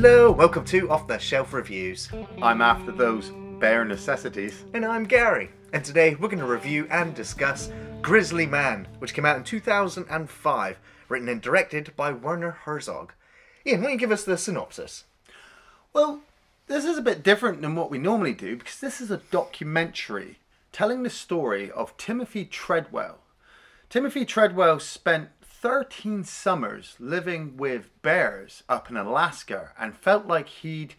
Hello, welcome to Off The Shelf Reviews. I'm after those bare necessities. And I'm Gary. And today we're going to review and discuss Grizzly Man, which came out in 2005, written and directed by Werner Herzog. Ian, why don't you give us the synopsis? Well, this is a bit different than what we normally do because this is a documentary telling the story of Timothy Treadwell. Timothy Treadwell spent 13 summers living with bears up in Alaska and felt like he'd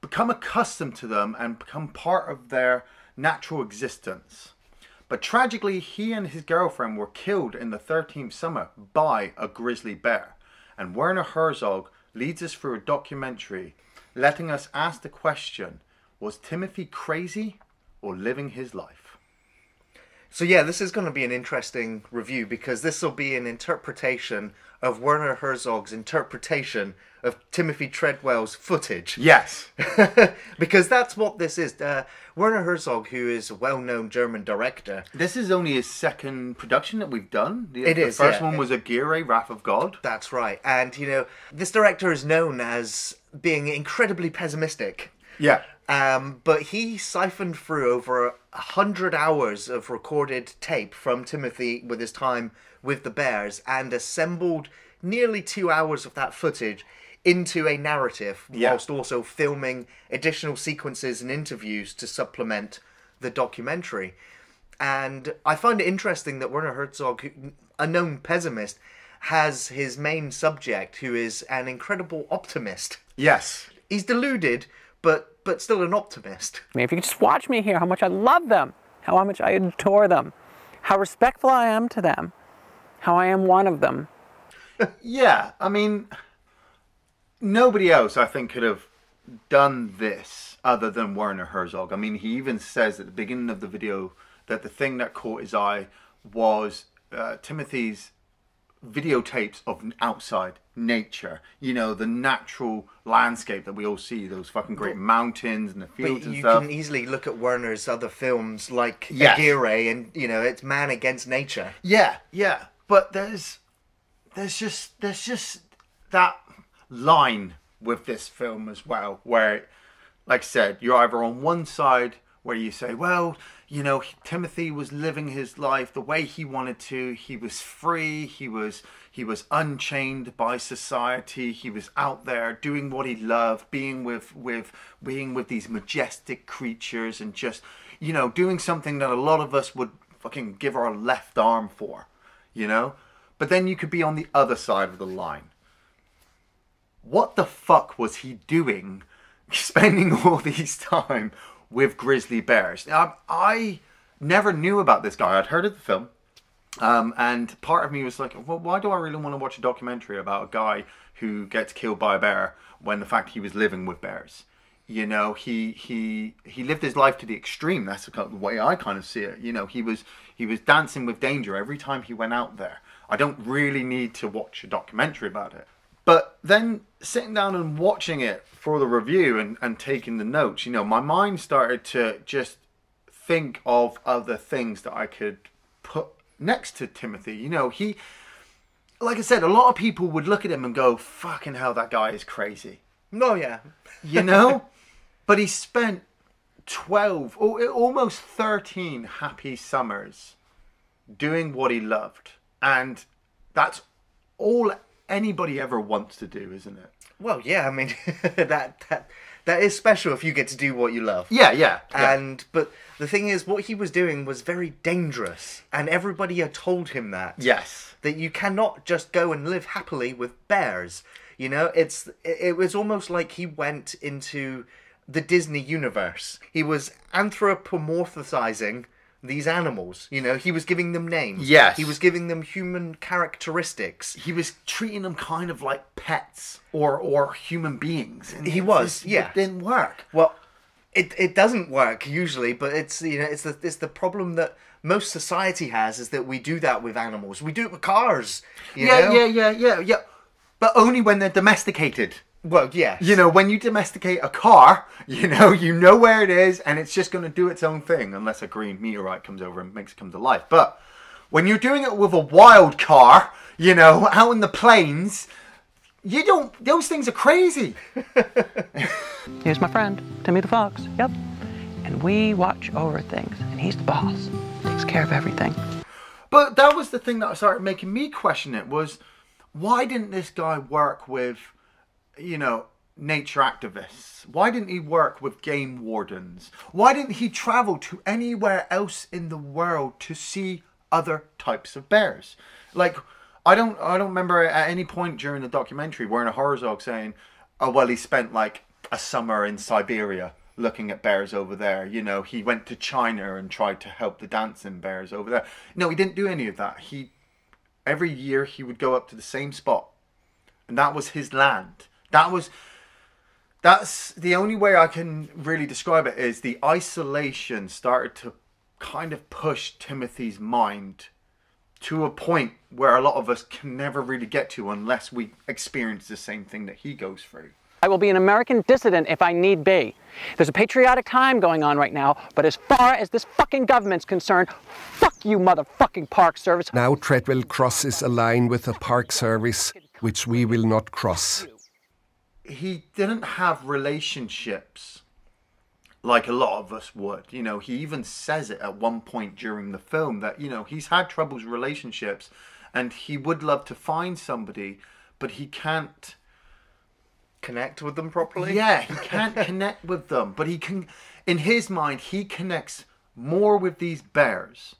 become accustomed to them and become part of their natural existence. But tragically, he and his girlfriend were killed in the 13th summer by a grizzly bear. And Werner Herzog leads us through a documentary letting us ask the question, was Timothy crazy or living his life? So yeah, this is going to be an interesting review because this will be an interpretation of Werner Herzog's interpretation of Timothy Treadwell's footage. Yes. Because that's what this is. Werner Herzog, who is a well-known German director. This is only his second production that we've done. The first one was Aguirre, Wrath of God. That's right. And, you know, this director is known as being incredibly pessimistic. Yeah. But he siphoned through over 100 hours of recorded tape from Timothy with his time with the bears and assembled nearly 2 hours of that footage into a narrative whilst also filming additional sequences and interviews to supplement the documentary. And I find it interesting that Werner Herzog, a known pessimist, has his main subject, who is an incredible optimist. Yes. He's deluded, but still an optimist. I mean, if you could just watch me here, how much I love them, how much I adore them, how respectful I am to them, how I am one of them. Yeah, I mean, nobody else, I think, could have done this other than Werner Herzog. I mean, he even says at the beginning of the video that the thing that caught his eye was Timothy's videotapes of outside nature, you know, the natural landscape that we all see, those fucking great mountains and the fields and stuff. But you can easily look at Werner's other films like Aguirre and, you know, it's man against nature. Yeah, yeah. But there's just that line with this film as well, where, like I said, you're either on one side where you say, well, you know, Timothy was living his life the way he wanted to. He was free. He was unchained by society. He was out there doing what he loved, being with these majestic creatures and just, you know, doing something that a lot of us would fucking give our left arm for, you know? But then you could be on the other side of the line. What the fuck was he doing spending all these time with grizzly bears? Now, I never knew about this guy. I'd heard of the film, and part of me was like, well, why do I really want to watch a documentary about a guy who gets killed by a bear when the fact he was living with bears? You know, he lived his life to the extreme. That's the way I kind of see it. You know, he was dancing with danger every time he went out there. I don't really need to watch a documentary about it. But then sitting down and watching it for the review and taking the notes, you know, my mind started to just think of other things that I could put next to Timothy. You know, he, like I said, a lot of people would look at him and go, fucking hell, that guy is crazy. No, yeah. You know? But he spent 12, almost 13 happy summers doing what he loved. And that's all anybody ever wants to do, isn't it? Well, yeah, I mean, that is special if you get to do what you love. Yeah, yeah, yeah. And but the thing is, what he was doing was very dangerous, and everybody had told him that. Yes. That you cannot just go and live happily with bears. You know, it was almost like he went into the Disney universe. He was anthropomorphizing these animals, you know, he was giving them names. Yes. He was giving them human characteristics. He was treating them kind of like pets or human beings. And he was, yeah. It didn't work. Well, it doesn't work usually, but it's, you know, it's the problem that most society has, is that we do that with animals. We do it with cars. You know? But only when they're domesticated. Well, yeah. You know, when you domesticate a car, you know where it is, and it's just going to do its own thing, unless a green meteorite comes over and makes it come to life. But when you're doing it with a wild car, you know, out in the plains, You don't, those things are crazy. Here's my friend, Timmy the Fox, yep. And we watch over things, and he's the boss, takes care of everything. But that was the thing that started making me question it, was why didn't this guy work with, you know, nature activists? Why didn't he work with game wardens? Why didn't he travel to anywhere else in the world to see other types of bears? Like, I don't remember at any point during the documentary Werner Herzog saying, oh, well, he spent like a summer in Siberia looking at bears over there. You know, he went to China and tried to help the dancing bears over there. No, he didn't do any of that. He, every year he would go up to the same spot, and that was his land. That was, that's the only way I can really describe it, is the isolation started to kind of push Timothy's mind to a point where a lot of us can never really get to unless we experience the same thing that he goes through. I will be an American dissident if I need be. There's a patriotic time going on right now, but as far as this fucking government's concerned, fuck you motherfucking Park Service. Now Treadwell crosses a line with the Park Service, which we will not cross. He didn't have relationships like a lot of us would. You know, he even says it at one point during the film that, you know, he's had troubles with relationships and he would love to find somebody, but he can't connect with them properly. Yeah, he can't connect with them, but he can, in his mind, he connects more with these bears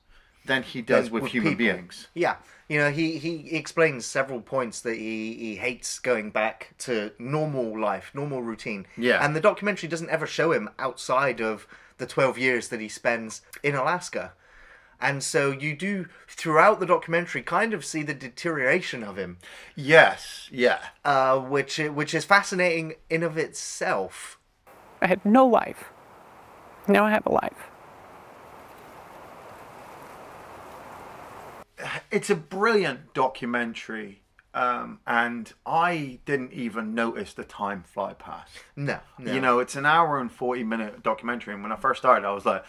than he does with human beings. Yeah. You know, he explains several points that he hates going back to normal life, normal routine. Yeah. And the documentary doesn't ever show him outside of the 12 years that he spends in Alaska. And so you do, throughout the documentary, kind of see the deterioration of him. Yes, yeah. Which is fascinating in of itself. I had no life. Now I have a life. It's a brilliant documentary, and I didn't even notice the time fly past. No, no. You know, it's an hour and 40-minute documentary, and when I first started, I was like,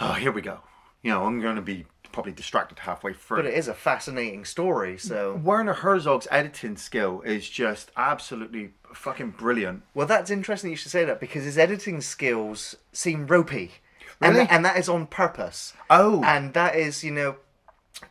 oh, here we go. You know, I'm going to be probably distracted halfway through. But it is a fascinating story, so... Werner Herzog's editing skill is just absolutely fucking brilliant. Well, that's interesting you should say that, because his editing skills seem ropey. Really? And that is on purpose. Oh. And that is, you know...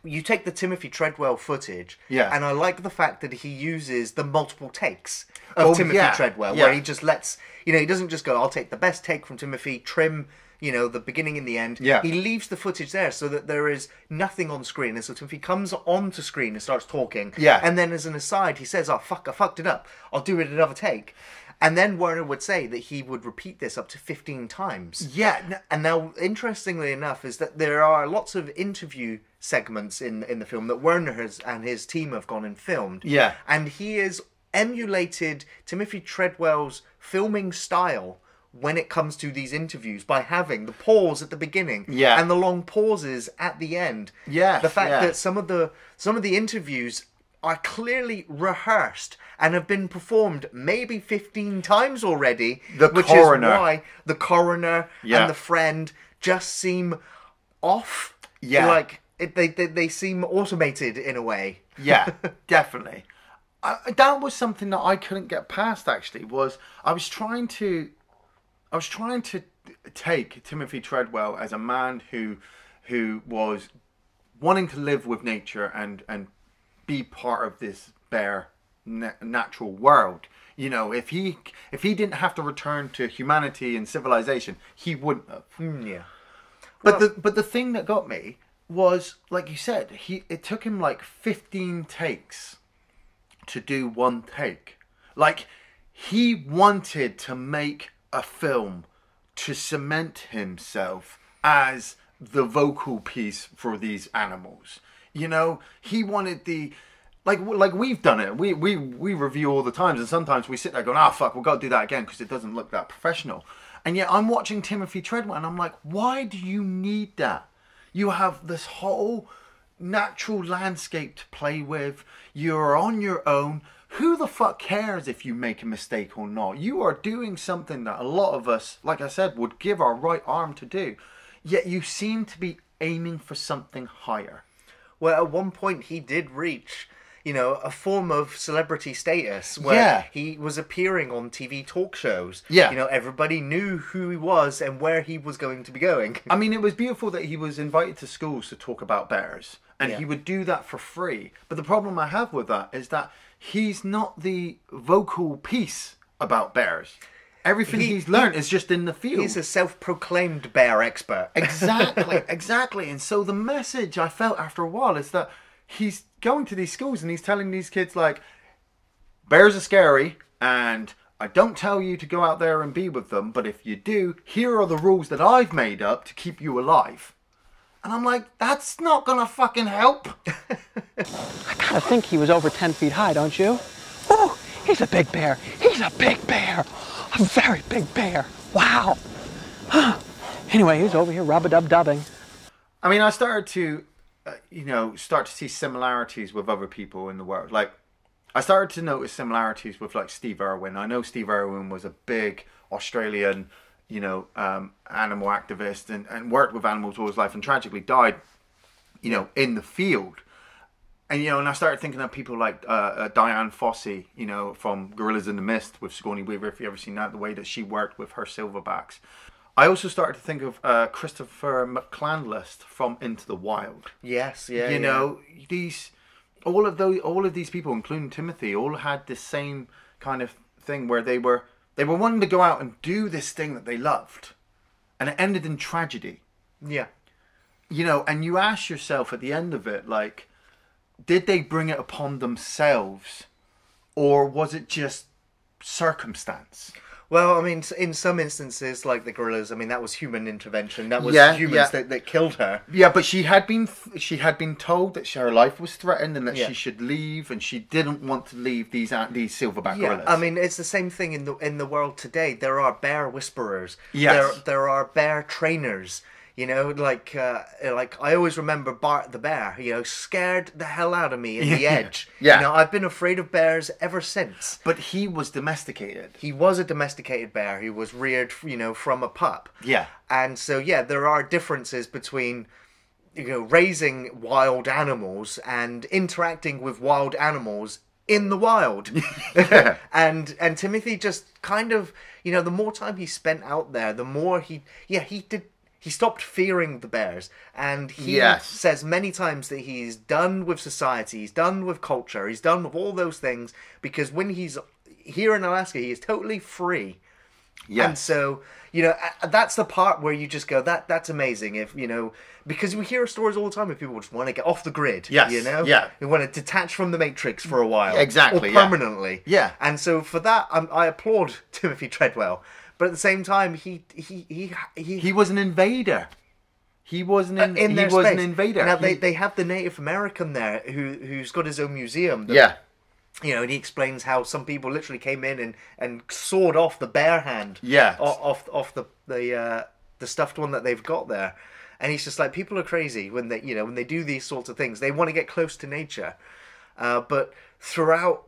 You take the Timothy Treadwell footage, yeah, and I like the fact that he uses the multiple takes of Timothy Treadwell, where he just lets, you know, he doesn't just go, I'll take the best take from Timothy, trim, you know, the beginning and the end. Yeah. He leaves the footage there so that there is nothing on screen. And so Timothy comes onto screen and starts talking. Yeah. And then as an aside, he says, oh, fuck, I fucked it up. I'll do it another take. And then Werner would say that he would repeat this up to 15 times. Yeah. And now, interestingly enough, is that there are lots of interview segments in the film that Werner has, and his team have gone and filmed. Yeah. And he has emulated Timothy Treadwell's filming style when it comes to these interviews by having the pause at the beginning, yeah, and the long pauses at the end. Yeah. The fact that some of the interviews are clearly rehearsed and have been performed maybe 15 times already, which is why the coroner and the friend just seem off. Yeah. Like, they seem automated in a way. Yeah, definitely. That was something that I couldn't get past, actually, was I was trying to take Timothy Treadwell as a man who was wanting to live with nature and be part of this bear natural world. You know, if he didn't have to return to humanity and civilization, he wouldn't have. Yeah. But well, the thing that got me was, like you said, it took him like 15 takes to do one take. Like, he wanted to make a film to cement himself as the vocal piece for these animals. You know, he wanted the, like we've done it. We review all the times, and sometimes we sit there going, ah, oh, fuck, we've got to do that again because it doesn't look that professional. And yet I'm watching Timothy Treadwell and I'm like, why do you need that? You have this whole natural landscape to play with. You're on your own. Who the fuck cares if you make a mistake or not? You are doing something that a lot of us, like I said, would give our right arm to do. Yet you seem to be aiming for something higher. Well, at one point he did reach, you know, a form of celebrity status where he was appearing on TV talk shows. Yeah. You know, everybody knew who he was and where he was going to be going. I mean, it was beautiful that he was invited to schools to talk about bears, and he would do that for free. But the problem I have with that is that he's not the vocal piece about bears. Everything he's learned is just in the field. He's a self-proclaimed bear expert. Exactly, exactly. And so the message I felt after a while is that he's going to these schools and he's telling these kids, like, bears are scary and I don't tell you to go out there and be with them, but if you do, here are the rules that I've made up to keep you alive. And I'm like, that's not going to fucking help. I kind of think he was over 10 feet high, don't you? Oh, he's a big bear. He's a big bear. A very big bear. Wow. Anyway, he was over here rub-a-dub-dubbing. I mean, I started to, you know, start to see similarities with other people in the world. Like, I started to notice similarities with, like, Steve Irwin. I know Steve Irwin was a big Australian, you know, animal activist and worked with animals all his life and tragically died, you know, in the field. And, you know, and I started thinking of people like Diane Fossey, you know, from Gorillas in the Mist with Sigourney Weaver, if you've ever seen that, the way that she worked with her silverbacks. I also started to think of Christopher McCandless from Into the Wild. Yes, yeah. You know, all of these people, including Timothy, all had the same kind of thing where they were wanting to go out and do this thing that they loved. And it ended in tragedy. Yeah. You know, and you ask yourself at the end of it, like, did they bring it upon themselves, or was it just circumstance? Well, I mean, in some instances, like the gorillas, I mean, that was human intervention. That was humans that killed her. Yeah, but she had been told that her life was threatened and that she should leave, and she didn't want to leave these silverback gorillas. I mean, it's the same thing in the world today. There are bear whisperers. Yes. There are bear trainers. You know, like I always remember Bart the bear, you know, scared the hell out of me in The Edge. Yeah. You know, I've been afraid of bears ever since. But he was domesticated. He was a domesticated bear. He was reared, you know, from a pup. Yeah. And so, yeah, there are differences between, you know, raising wild animals and interacting with wild animals in the wild. Yeah. And Timothy just kind of, you know, the more time he spent out there, the more he stopped fearing the bears, and he says many times that he's done with society, he's done with culture, he's done with all those things, because when he's here in Alaska, he is totally free. Yes. And so, you know, that's the part where you just go, that's amazing. If, you know, because we hear stories all the time of people just want to get off the grid. Yes. You know? Yeah. They want to detach from the matrix for a while. Exactly. Or permanently. Yeah. And so for that, I applaud Timothy Treadwell. But at the same time, he was an invader. He was an invader. Now they have the Native American there who's got his own museum. You know, and he explains how some people literally came in and sawed off the bear hand. Yeah. Off the stuffed one that they've got there, and he's just like, people are crazy when they do these sorts of things. They want to get close to nature, but throughout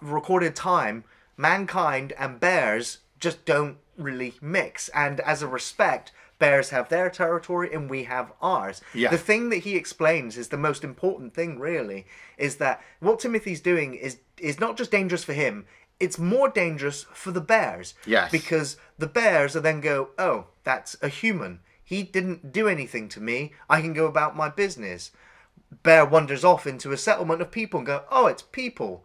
recorded time, mankind and bears just don't really mix. And as a respect, bears have their territory and we have ours. Yeah. The thing that he explains is the most important thing, really, is that what Timothy's doing is not just dangerous for him, it's more dangerous for the bears. Yes. Because the bears will then go, oh, that's a human. He didn't do anything to me. I can go about my business. Bear wanders off into a settlement of people and go, oh, it's people.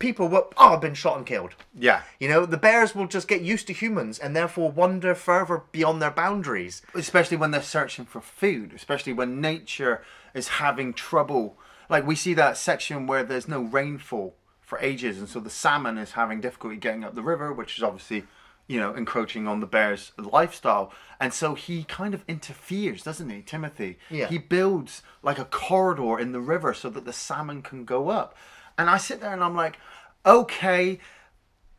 People were, oh, I've been shot and killed. Yeah. You know, the bears will just get used to humans and therefore wander further beyond their boundaries. Especially when they're searching for food, especially when nature is having trouble. Like, we see that section where there's no rainfall for ages, and so the salmon is having difficulty getting up the river, which is obviously, you know, encroaching on the bear's lifestyle. And so he kind of interferes, doesn't he, Timothy? Yeah. He builds, like, a corridor in the river so that the salmon can go up. And I sit there and I'm like, okay,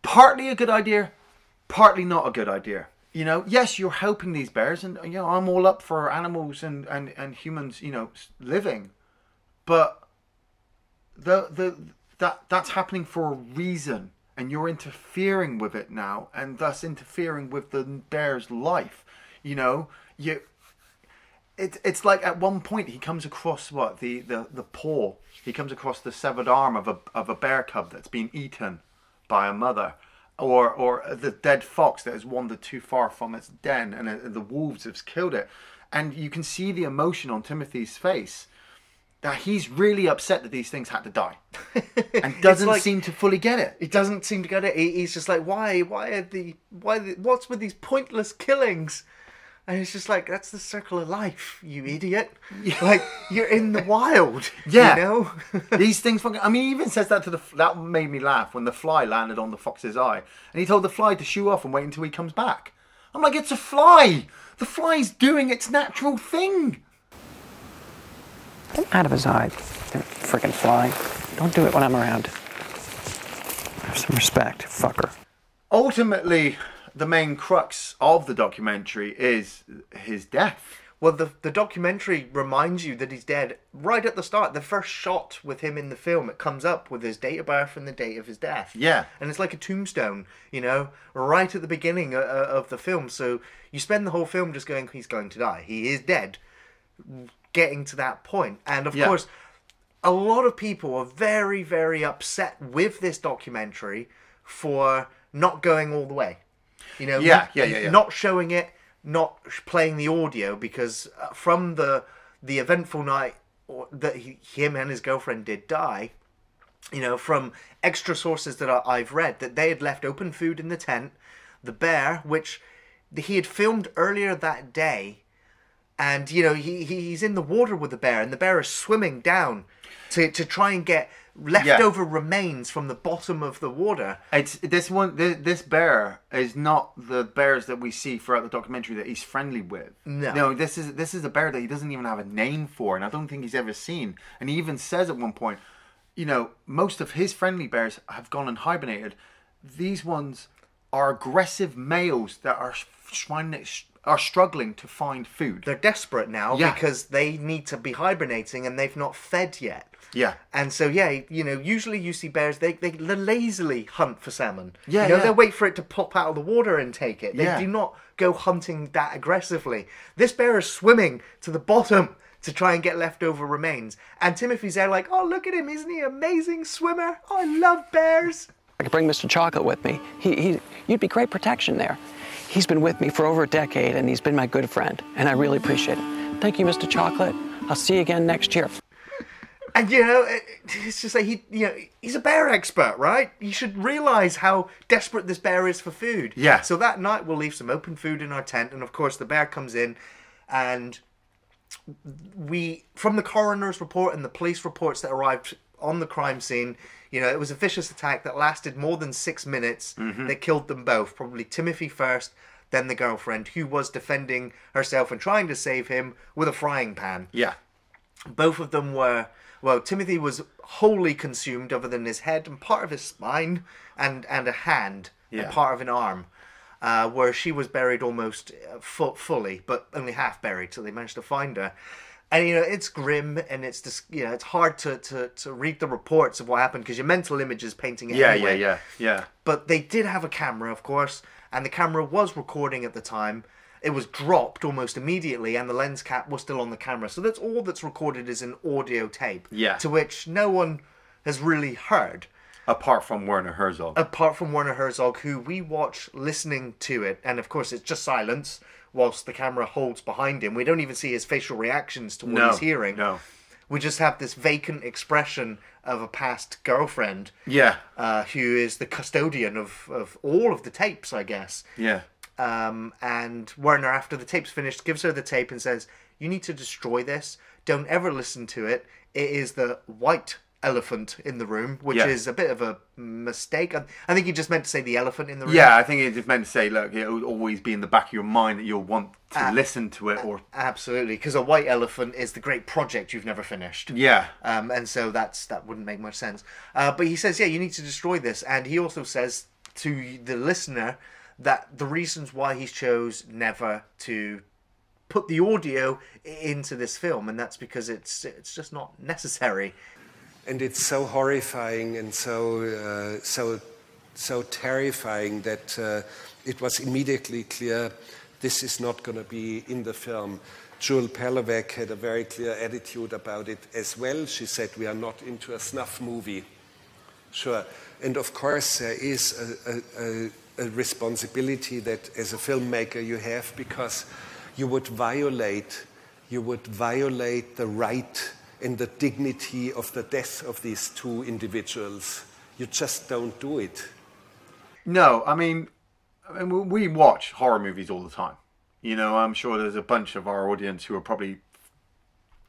partly a good idea, partly not a good idea. You know, yes, you're helping these bears, and, you know, I'm all up for animals and humans, you know, living. But that's happening for a reason, and you're interfering with it now, and thus interfering with the bear's life. You know, It's like at one point he comes across what the paw. He comes across the severed arm of a bear cub that's been eaten by a mother, or the dead fox that has wandered too far from its den, and the wolves have killed it. And you can see the emotion on Timothy's face that he's really upset that these things had to die, and doesn't like, seem to fully get it. He doesn't seem to get it. He's just like, why what's with these pointless killings? And it's just like, that's the circle of life, you idiot. Yeah. Like, you're in the wild. Yeah. You know? These things fucking... I mean, he even says that to the... That made me laugh when the fly landed on the fox's eye. And he told the fly to shoo off and wait until he comes back. I'm like, it's a fly. The fly's doing its natural thing. Get out of his eye. They're freaking flying. Don't do it when I'm around. Have some respect, fucker. Ultimately... the main crux of the documentary is his death. Well, the documentary reminds you that he's dead right at the start. The first shot with him in the film, it comes up with his date of birth and the date of his death. Yeah. And it's like a tombstone, you know, right at the beginning of the film. So you spend the whole film just going, he's going to die. He is dead. Getting to that point. And of course, a lot of people are very, very upset with this documentary for not going all the way. You know, not showing it, not playing the audio, because from the eventful night that him and his girlfriend did die, you know, from extra sources that I've read, that they had left open food in the tent, the bear, which he had filmed earlier that day, and, you know, he's in the water with the bear, and the bear is swimming down to try and get... leftover remains from the bottom of the water. It's this one. This bear is not the bears that we see throughout the documentary that he's friendly with. No, this is a bear that he doesn't even have a name for, and I don't think he's ever seen. And he even says at one point, you know, most of his friendly bears have gone and hibernated. These ones are aggressive males that are struggling to find food. They're desperate now because they need to be hibernating and they've not fed yet. Yeah. And so, yeah, you know, usually you see bears, they lazily hunt for salmon. Yeah, you know, they'll wait for it to pop out of the water and take it. They do not go hunting that aggressively. This bear is swimming to the bottom to try and get leftover remains. And Timothy's there like, oh, look at him. Isn't he an amazing swimmer? Oh, I love bears. I could bring Mr. Chocolate with me. You'd be great protection there. He's been with me for over a decade, and he's been my good friend, and I really appreciate it. Thank you, Mr. Chocolate. I'll see you again next year. And, you know, it's just like, you know, he's a bear expert, right? You should realise how desperate this bear is for food. Yeah. So that night, we'll leave some open food in our tent, and, of course, the bear comes in, and we, from the coroner's report and the police reports that arrived on the crime scene... You know, it was a vicious attack that lasted more than 6 minutes. Mm-hmm. They killed them both. Probably Timothy first, then the girlfriend, who was defending herself and trying to save him with a frying pan. Yeah. Both of them were... Well, Timothy was wholly consumed other than his head and part of his spine and a hand and part of an arm, where she was buried almost fully, but only half buried, so they managed to find her. And, you know, it's grim and it's just, you know, it's hard to read the reports of what happened because your mental image is painting it anyway. Yeah. But they did have a camera, of course, and the camera was recording at the time. It was dropped almost immediately and the lens cap was still on the camera. So that's all that's recorded is an audio tape. Yeah. To which no one has really heard. Apart from Werner Herzog. Apart from Werner Herzog, who we watch listening to it. And, of course, it's just silence. Whilst the camera holds behind him. We don't even see his facial reactions to what he's hearing. No. We just have this vacant expression of a past girlfriend. Yeah. Who is the custodian of all of the tapes, I guess. Yeah. And Werner, after the tape's finished, gives her the tape and says, you need to destroy this. Don't ever listen to it. It is the white elephant in the room, which is a bit of a mistake. I think he just meant to say the elephant in the room. Yeah, I think he just meant to say, look, it'll always be in the back of your mind that you'll want to listen to it. Or absolutely, because a white elephant is the great project you've never finished. Yeah. And so that wouldn't make much sense. But he says, yeah, you need to destroy this. And he also says to the listener that the reasons why he chose never to put the audio into this film, and that's because it's just not necessary. And it's so horrifying and so terrifying that it was immediately clear this is not going to be in the film. Jewel Perlovec had a very clear attitude about it as well. She said, we are not into a snuff movie. Sure. And of course, there is a responsibility that as a filmmaker you have, because you would violate the right and the dignity of the death of these two individuals. You just don't do it. No, I mean, we watch horror movies all the time. You know, I'm sure there's a bunch of our audience who are probably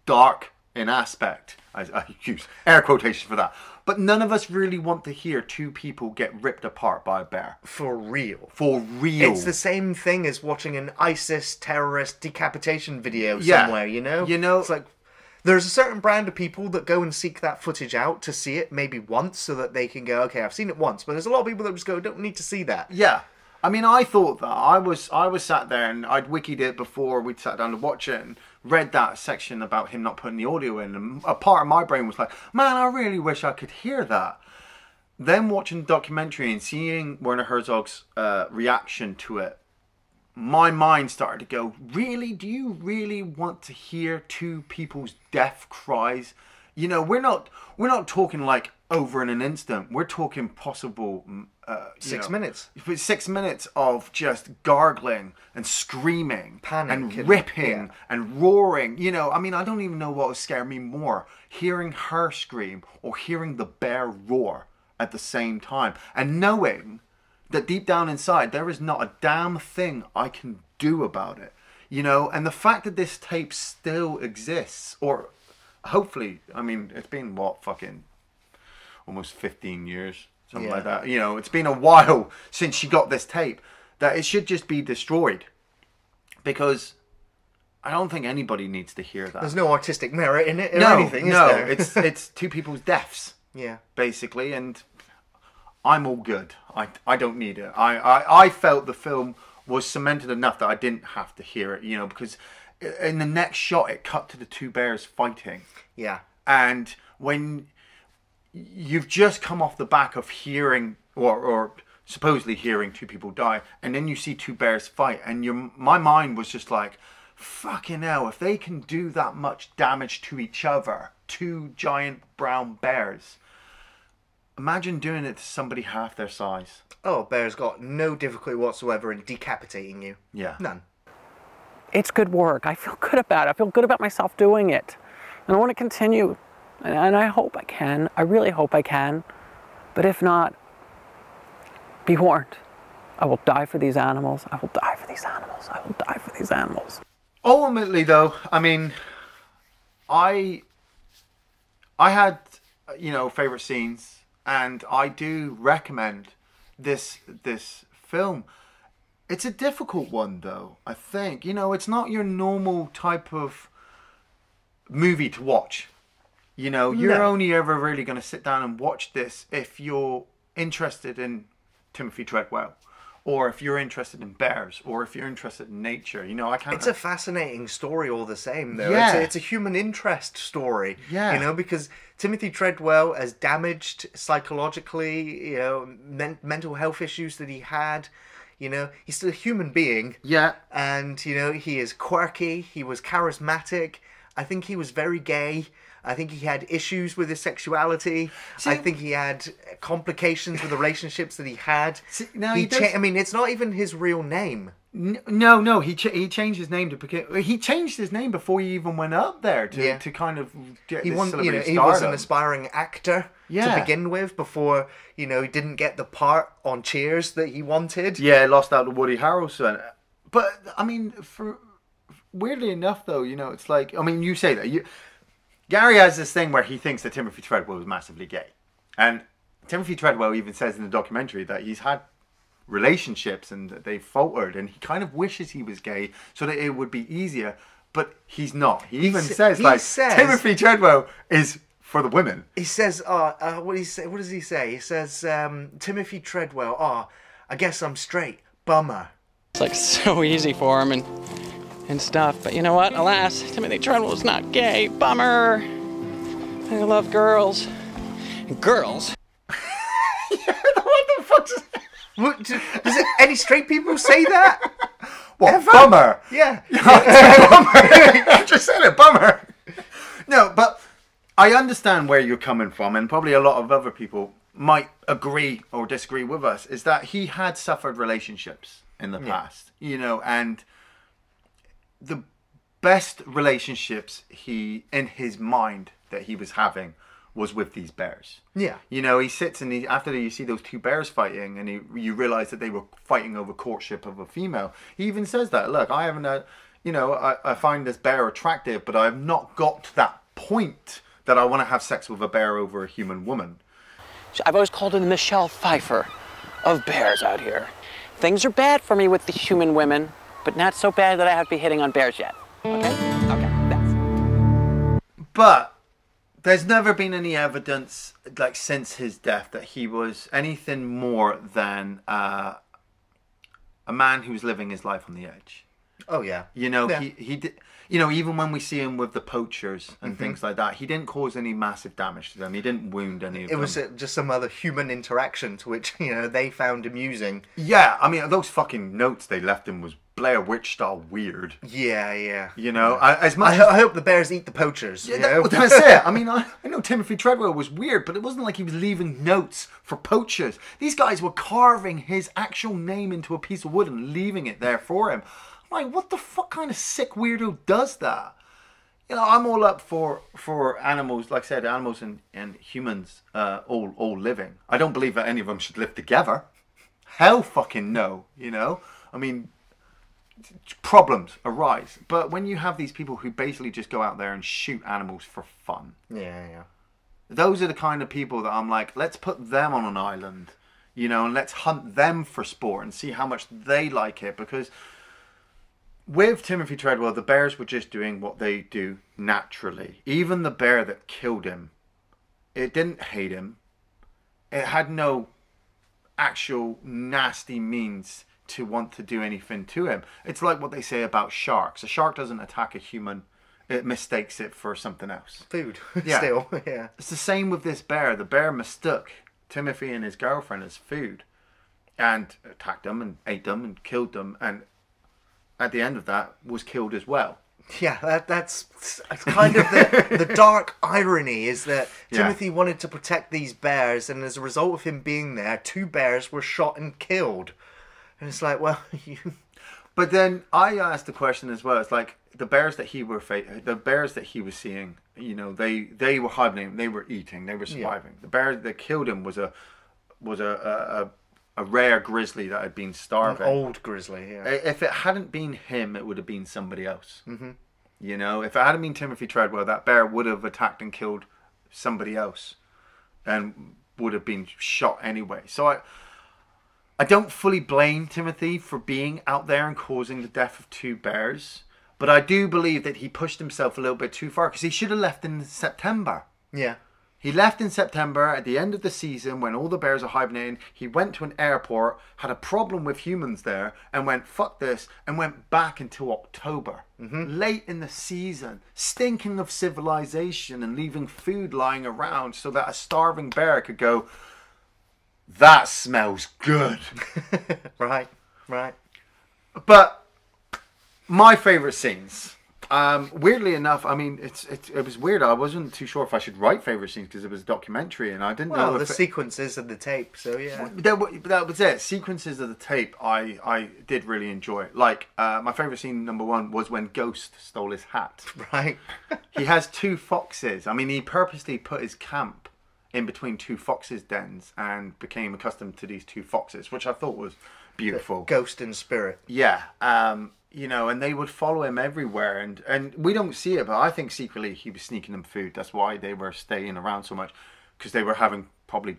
dark in aspect. I use air quotations for that. But none of us really want to hear two people get ripped apart by a bear. For real. For real. It's the same thing as watching an ISIS terrorist decapitation video somewhere, you know? You know? It's like, there's a certain brand of people that go and seek that footage out to see it maybe once so that they can go, okay, I've seen it once. But there's a lot of people that just go, don't need to see that. Yeah. I mean, I thought that. I was sat there and I'd wikied it before we'd sat down to watch it and read that section about him not putting the audio in, and a part of my brain was like, man, I really wish I could hear that. Then watching the documentary and seeing Werner Herzog's reaction to it, my mind started to go, really? Do you really want to hear two people's death cries? You know, we're not talking like over in an instant. We're talking possible... 6 minutes. 6 minutes of just gargling and screaming, panic and ripping and roaring. You know, I mean, I don't even know what would scare me more. Hearing her scream or hearing the bear roar at the same time. And knowing that deep down inside, there is not a damn thing I can do about it. You know, and the fact that this tape still exists, or hopefully, I mean, it's been, what, fucking almost 15 years. Something like that. You know, it's been a while since she got this tape, that it should just be destroyed, because I don't think anybody needs to hear that. There's no artistic merit in it or anything, is there? No, it's two people's deaths. Yeah. Basically, and I'm all good. I don't need it. I felt the film was cemented enough that I didn't have to hear it, you know, because in the next shot it cut to the two bears fighting. Yeah. And when... you've just come off the back of hearing, or supposedly hearing two people die, and then you see two bears fight, and my mind was just like, fucking hell, if they can do that much damage to each other, two giant brown bears, imagine doing it to somebody half their size. Oh, a bear's got no difficulty whatsoever in decapitating you. Yeah. None. It's good work. I feel good about it. I feel good about myself doing it. And I want to continue. And I hope I can. I really hope I can. But if not, be warned. I will die for these animals. I will die for these animals. I will die for these animals. Ultimately, though, I mean, I had, you know, favourite scenes. And I do recommend this film. It's a difficult one, though, I think. You know, it's not your normal type of movie to watch. You know, you're only ever really going to sit down and watch this if you're interested in Timothy Treadwell, or if you're interested in bears, or if you're interested in nature. You know, it's a fascinating story all the same, though. Yeah. It's a human interest story. Yeah. You know, because Timothy Treadwell, as damaged psychologically, you know, mental health issues that he had, you know, he's still a human being. Yeah. And, you know, he is quirky. He was charismatic. I think he was very gay. I think he had issues with his sexuality. See, I think he had complications with the relationships that he had. See, no, I mean, it's not even his real name. No, he changed his name he changed his name before he even went up there to kind of get this celebrity stardom. He was an aspiring actor to begin with before, you know, he didn't get the part on Cheers that he wanted. Yeah, lost out to Woody Harrelson. But I mean, weirdly enough, though, you know, it's like, I mean, you say that Gary has this thing where he thinks that Timothy Treadwell is massively gay. And Timothy Treadwell even says in the documentary that he's had relationships and that they've faltered, and he kind of wishes he was gay so that it would be easier, but he's not. He says Timothy Treadwell is for the women. He says, what does he say? He says, Timothy Treadwell, I guess I'm straight. Bummer. It's like so easy for him and stuff, but you know what? Alas, Timothy Treadwell is not gay. Bummer. I love girls. And girls. What the fuck? Does any straight people say that? Well, ever? Bummer. Yeah. Bummer. You just said it, bummer. No, but I understand where you're coming from, and probably a lot of other people might agree or disagree with us, is that he had suffered relationships in the past, you know, and the best relationships he, in his mind, that he was having was with these bears. Yeah. You know, he sits and he, after you see those two bears fighting and he, you realize that they were fighting over courtship of a female. He even says that, look, I haven't, you know, I find this bear attractive, but I've not got to that point that I want to have sex with a bear over a human woman. I've always called him the Michelle Pfeiffer of bears out here. Things are bad for me with the human women, but not so bad that I have to be hitting on bears yet. Okay? Okay, that's... But there's never been any evidence, like, since his death that he was anything more than a man who's living his life on the edge. Oh, yeah. You know, yeah. He did, you know, even when we see him with the poachers and things like that, he didn't cause any massive damage to them. He didn't wound any of them. It was just some other human interaction to which, you know, they found amusing. Yeah, I mean, those fucking notes they left him was Blair Witch style weird. Yeah, yeah. You know, yeah. I hope the bears eat the poachers. Yeah, you know? That's it. I mean, I know Timothy Treadwell was weird, but it wasn't like he was leaving notes for poachers. These guys were carving his actual name into a piece of wood and leaving it there for him. I'm like, what the fuck kind of sick weirdo does that? You know, I'm all up for animals, like I said, animals and humans all living. I don't believe that any of them should live together. Hell fucking no, you know? I mean... problems arise, but when you have these people who basically just go out there and shoot animals for fun, yeah, those are the kind of people that I'm like, let's put them on an island, you know, and let's hunt them for sport and see how much they like it. Because with Timothy Treadwell, the bears were just doing what they do naturally. Even the bear that killed him, it didn't hate him. It had no actual nasty means to want to do anything to him. It's like what they say about sharks. A shark doesn't attack a human. It mistakes it for something else. Food. Yeah. Still. Yeah. It's the same with this bear. The bear mistook Timothy and his girlfriend as food and attacked them and ate them and killed them, and at the end of that was killed as well. Yeah, that's kind of the dark irony, is that Timothy wanted to protect these bears, and as a result of him being there, two bears were shot and killed. And it's like, well, you... But then I asked the question as well. It's like the bears that he was seeing, you know, they were hibernating, they were eating, they were surviving. Yeah. The bear that killed him was a rare grizzly that had been starving. An old grizzly, yeah. If it hadn't been him, it would have been somebody else. You know, if it hadn't been Timothy Treadwell, that bear would have attacked and killed somebody else, and would have been shot anyway. So I don't fully blame Timothy for being out there and causing the death of two bears, but I do believe that he pushed himself a little bit too far, because he should have left in September. Yeah. He left in September at the end of the season when all the bears are hibernating. He went to an airport, had a problem with humans there, and went, fuck this, and went back until October. Late in the season, stinking of civilization and leaving food lying around so that a starving bear could go... that smells good. right. But my favourite scenes, weirdly enough, I mean, it was weird. I wasn't too sure if I should write favourite scenes because it was a documentary and I didn't know the sequences of the tape. So yeah, that was it. Sequences of the tape, I did really enjoy. Like my favourite scene #1 was when Ghost stole his hat. Right. He has two foxes. I mean, he purposely put his camp in between two foxes' dens and became accustomed to these two foxes, which I thought was beautiful. Ghost and spirit. Yeah. You know, and they would follow him everywhere. And we don't see it, but I think secretly he was sneaking them food. That's why they were staying around so much, because they were having probably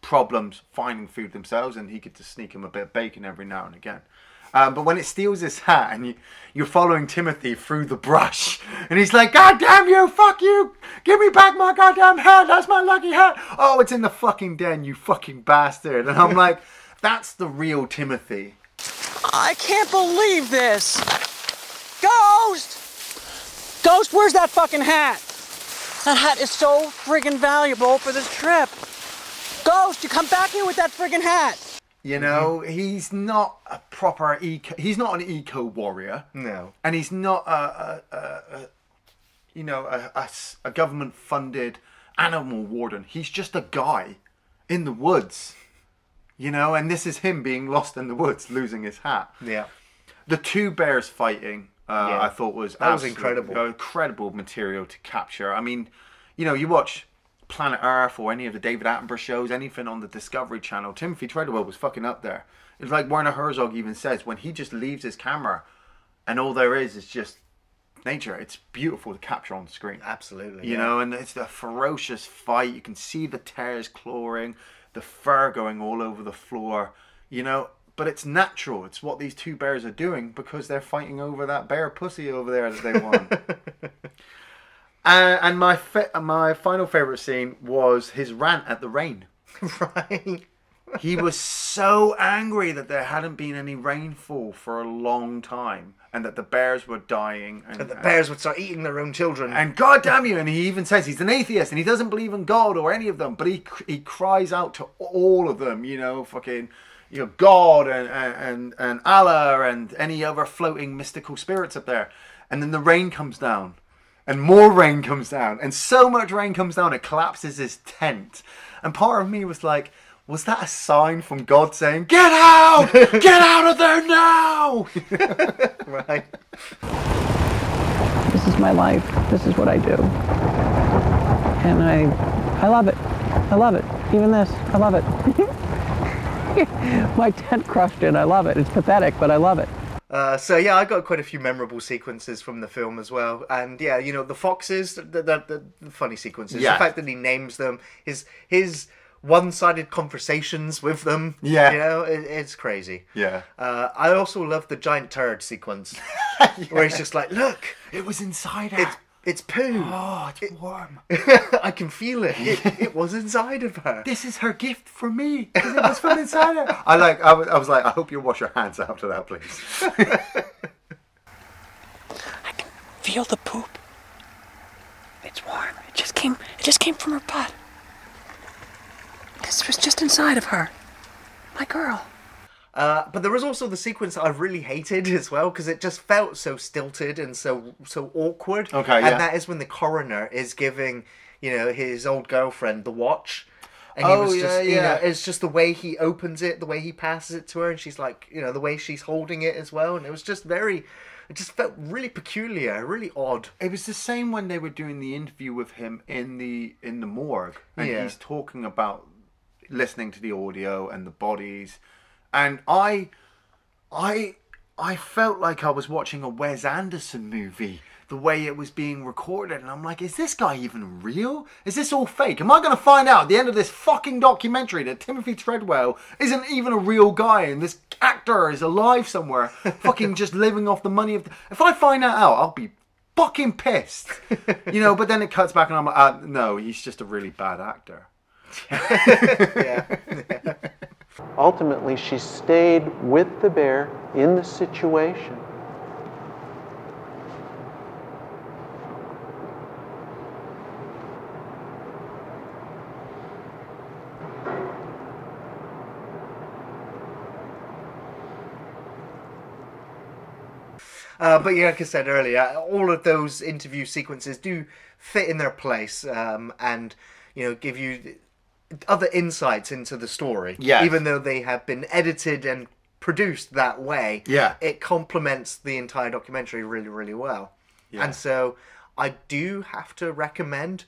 problems finding food themselves, and he could just sneak him a bit of bacon every now and again. But when it steals his hat and you're following Timothy through the brush and he's like, God damn you, fuck you, give me back my goddamn hat, that's my lucky hat. Oh, it's in the fucking den, you fucking bastard. And I'm like, that's the real Timothy. I can't believe this. Ghost! Ghost, where's that fucking hat? That hat is so friggin' valuable for this trip. Ghost, you come back here with that friggin' hat. You know, he's not a proper eco. He's not an eco warrior. No. And he's not a government funded animal warden. He's just a guy in the woods, you know. And this is him being lost in the woods, losing his hat. Yeah. The two bears fighting, I thought was incredible. Incredible material to capture. I mean, you know, you watch Planet Earth or any of the David Attenborough shows, anything on the Discovery Channel, Timothy Treadwell was fucking up there. It's like Werner Herzog even says, when he just leaves his camera and all there is just nature, it's beautiful to capture on screen. Absolutely. You know, and it's a ferocious fight. You can see the tears clawing, the fur going all over the floor, you know, but it's natural. It's what these two bears are doing because they're fighting over that bear pussy over there that they want. And my final favourite scene was his rant at the rain. Right. He was so angry that there hadn't been any rainfall for a long time and that the bears were dying. And the bears would start eating their own children. And God damn you. And he even says he's an atheist and he doesn't believe in God or any of them. But he cries out to all of them, you know, fucking... you know, God and Allah and any other floating mystical spirits up there. And then the rain comes down. And more rain comes down. And so much rain comes down, it collapses his tent. And part of me was like, was that a sign from God saying, get out! Get out of there now! Right. This is my life. This is what I do. And I love it. I love it. Even this, I love it. My tent crushed in. I love it. It's pathetic, but I love it. So yeah, I got quite a few memorable sequences from the film as well, and yeah, you know, the foxes, the funny sequences, yeah. The fact that he names them, his one-sided conversations with them, yeah, you know, it's crazy. Yeah. I also love the giant turd sequence, yeah. Where he's just like, look, it was inside her. It's poo. Oh, it's warm. I can feel it. It was inside of her. This is her gift for me. Because it was from inside her. I was like, I hope you wash your hands after that, please. I can feel the poop. It's warm. It just came from her butt. This was just inside of her. My girl. But there was also the sequence that I really hated as well, because it just felt so stilted and so awkward. Okay, and yeah. That is when the coroner is giving, you know, his old girlfriend the watch. And oh, he was just, yeah, yeah. You know, it's just the way he opens it, the way he passes it to her, and she's like, you know, the way she's holding it as well. And it was just very... it just felt really peculiar, really odd. It was the same when they were doing the interview with him in the morgue. And yeah. He's talking about listening to the audio and the bodies... and I felt like I was watching a Wes Anderson movie, the way it was being recorded. And I'm like, is this guy even real? Is this all fake? Am I going to find out at the end of this fucking documentary that Timothy Treadwell isn't even a real guy and this actor is alive somewhere, fucking just living off the money of... If I find that out, I'll be fucking pissed. You know, but then it cuts back and I'm like, no, he's just a really bad actor. Yeah. Yeah. Ultimately, she stayed with the bear in the situation. But yeah, like I said earlier, all of those interview sequences do fit in their place, and, you know, give you... other insights into the story. Yeah. Even though they have been edited and produced that way, yeah, it complements the entire documentary really, really well. Yeah. And so I do have to recommend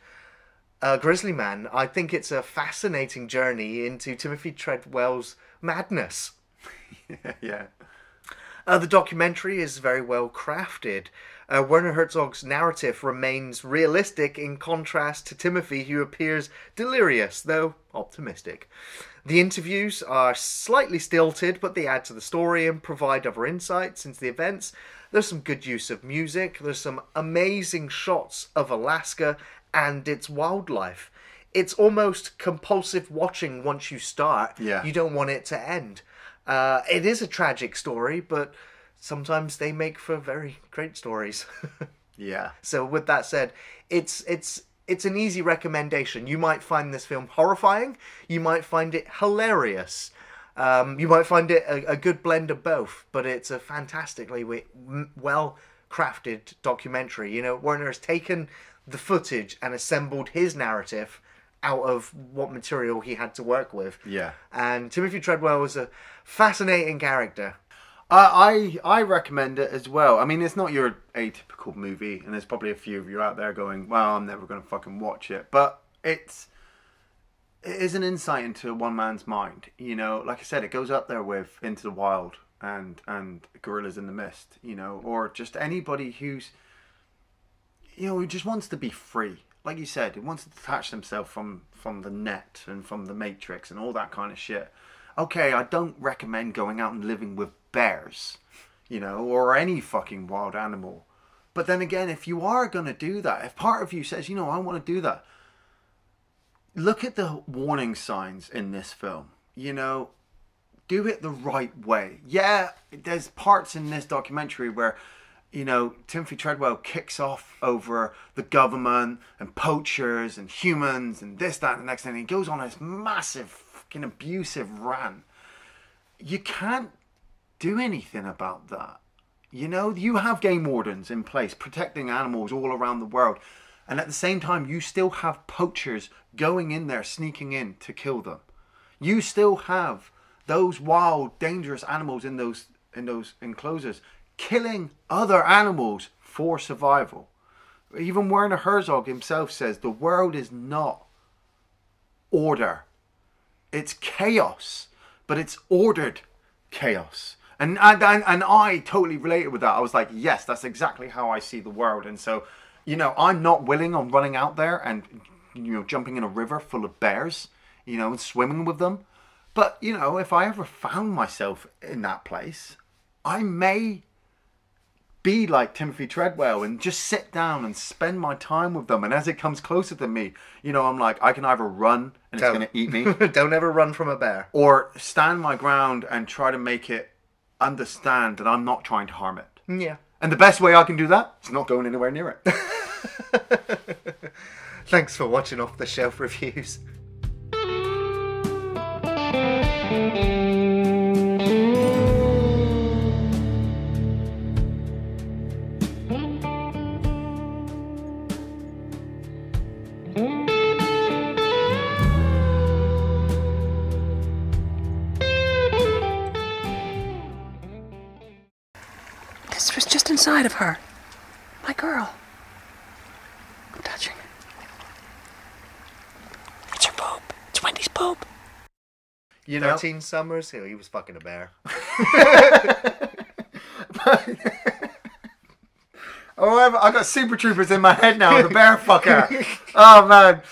Grizzly Man. I think it's a fascinating journey into Timothy Treadwell's madness. Yeah. The documentary is very well crafted. Werner Herzog's narrative remains realistic in contrast to Timothy, who appears delirious, though optimistic. The interviews are slightly stilted, but they add to the story and provide other insights into the events. There's some good use of music. There's some amazing shots of Alaska and its wildlife. It's almost compulsive watching once you start. Yeah. You don't want it to end. It is a tragic story, but... sometimes they make for very great stories. Yeah. So with that said, it's an easy recommendation. You might find this film horrifying. You might find it hilarious. You might find it a good blend of both, but it's a fantastically well-crafted documentary. You know, Werner has taken the footage and assembled his narrative out of what material he had to work with. Yeah. And Timothy Treadwell was a fascinating character. I recommend it as well. I mean, it's not your atypical movie, and there's probably a few of you out there going, well, I'm never going to fucking watch it. But it is an insight into one man's mind. You know, like I said, it goes up there with Into the Wild and Gorillas in the Mist, you know, or just anybody who's, you know, who just wants to be free. Like you said, it wants to detach themselves from the net and from the Matrix and all that kind of shit. Okay, I don't recommend going out and living with bears, you know, or any fucking wild animal. But then again, if you are going to do that, if part of you says, you know, I want to do that, look at the warning signs in this film, you know, do it the right way. Yeah, there's parts in this documentary where, you know, Timothy Treadwell kicks off over the government and poachers and humans and this, that, and the next thing. And he goes on this massive fucking abusive rant. You can't do anything about that. You know, you have game wardens in place protecting animals all around the world. And at the same time, you still have poachers going in there, sneaking in to kill them. You still have those wild, dangerous animals in those enclosures killing other animals for survival. Even Werner Herzog himself says the world is not order. It's chaos, but it's ordered chaos. And I totally related with that. I was like, yes, that's exactly how I see the world. And so, you know, I'm not willing on running out there and, you know, jumping in a river full of bears, you know, and swimming with them. But, you know, if I ever found myself in that place, I may be like Timothy Treadwell and just sit down and spend my time with them. And as it comes closer to me, you know, I'm like, I can either run and it's going to eat me. Don't ever run from a bear. Or stand my ground and try to make it understand that I'm not trying to harm it. Yeah. And the best way I can do that is not going anywhere near it. Thanks for watching Off The Shelf Reviews. This was just inside of her. My girl. I'm touching it. It's her poop. It's Wendy's poop. You know, 13 Summers, he was fucking a bear. Oh, I got Super Troopers in my head now. The bear fucker. Oh man.